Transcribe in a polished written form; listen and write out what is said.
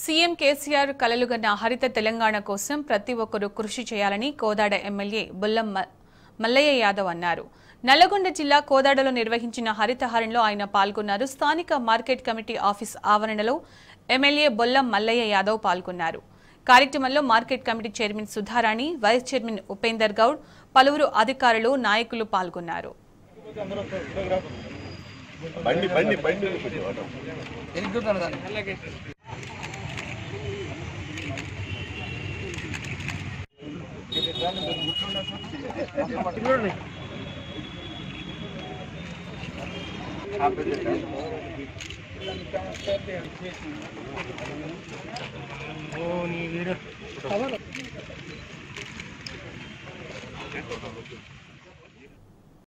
CM KCR కలలుగన్న హరిత తెలంగాణ కోసం ప్రతి ఒక్కరూ కృషి చేయాలని కోదాడ ఎమ్మెల్యే బుల్లం మల్లయ్య యాదవ్ అన్నారు. నల్లగొండ జిల్లా కోదాడలో నిర్వహించిన హరితహారంలో ఆయన పాల్గొన్నారు. స్థానిక మార్కెట్ కమిటీ ఆఫీస్ ఆవరణలో ఎమ్మెల్యే బుల్లం మల్లయ్య యాదవ్ పాల్గొన్నారు. కార్యక్రమంలో market committee chairman Sudharani, vice chairman Upender Goud, పలువురు అధికారులు, నాయకులు పాల్గొన్నారు.